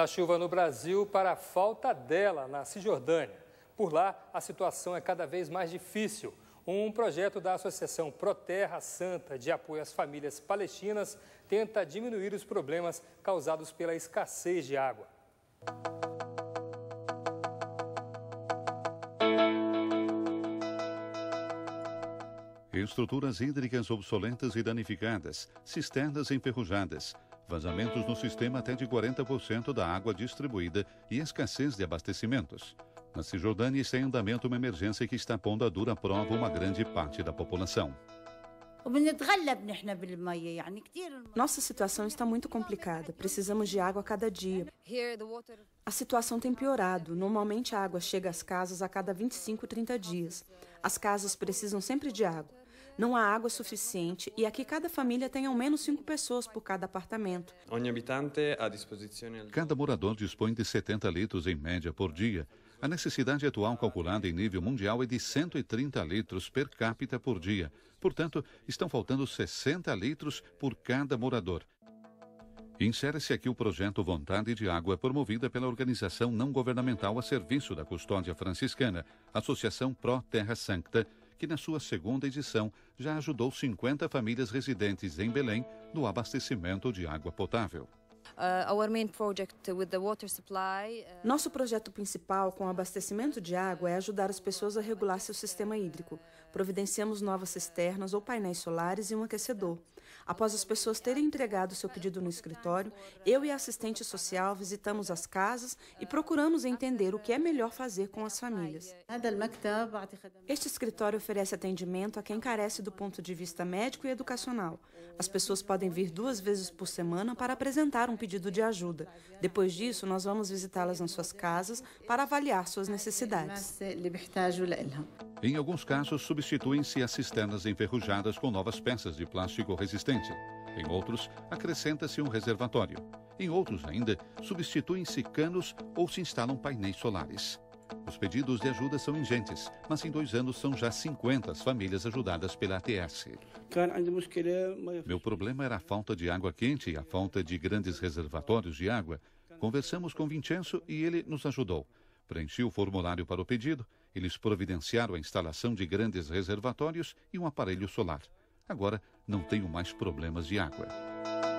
Da chuva no Brasil para a falta dela na Cisjordânia. Por lá, a situação é cada vez mais difícil. Um projeto da Associação Pro Terra Sancta de apoio às famílias palestinas tenta diminuir os problemas causados pela escassez de água. Estruturas hídricas obsoletas e danificadas, cisternas enferrujadas, vazamentos no sistema até de 40% da água distribuída e escassez de abastecimentos. Na Cisjordânia está em andamento uma emergência que está pondo à dura prova uma grande parte da população. Nossa situação está muito complicada. Precisamos de água a cada dia. A situação tem piorado. Normalmente a água chega às casas a cada 25, 30 dias. As casas precisam sempre de água. Não há água suficiente e aqui cada família tem ao menos 5 pessoas por cada apartamento. Cada morador dispõe de 70 litros em média por dia. A necessidade atual calculada em nível mundial é de 130 litros per capita por dia. Portanto, estão faltando 60 litros por cada morador. Insere-se aqui o projeto Vontade de Água, promovida pela organização não governamental a serviço da Custódia Franciscana, Associação Pro Terra Sancta, que na sua segunda edição já ajudou 50 famílias residentes em Belém no abastecimento de água potável. Nosso projeto principal com o abastecimento de água é ajudar as pessoas a regular seu sistema hídrico. Providenciamos novas cisternas ou painéis solares e um aquecedor. Após as pessoas terem entregado seu pedido no escritório, eu e a assistente social visitamos as casas e procuramos entender o que é melhor fazer com as famílias. Este escritório oferece atendimento a quem carece do ponto de vista médico e educacional. As pessoas podem vir 2 vezes por semana para apresentar um pedido de ajuda. Depois disso, nós vamos visitá-las nas suas casas para avaliar suas necessidades. Em alguns casos, substituem-se as cisternas enferrujadas com novas peças de plástico resistente. Em outros, acrescenta-se um reservatório. Em outros ainda, substituem-se canos ou se instalam painéis solares. Os pedidos de ajuda são ingentes, mas em 2 anos são já 50 as famílias ajudadas pela ATS. Meu problema era a falta de água quente e a falta de grandes reservatórios de água. Conversamos com Vincenzo e ele nos ajudou. Preenchi o formulário para o pedido, eles providenciaram a instalação de grandes reservatórios e um aparelho solar. Agora não tenho mais problemas de água.